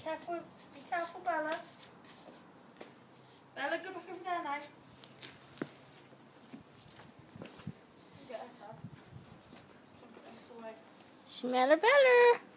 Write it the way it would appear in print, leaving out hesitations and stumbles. Be careful, Bella. Bella, go back over there now. Get herself. Something else away. Smell her, Bella.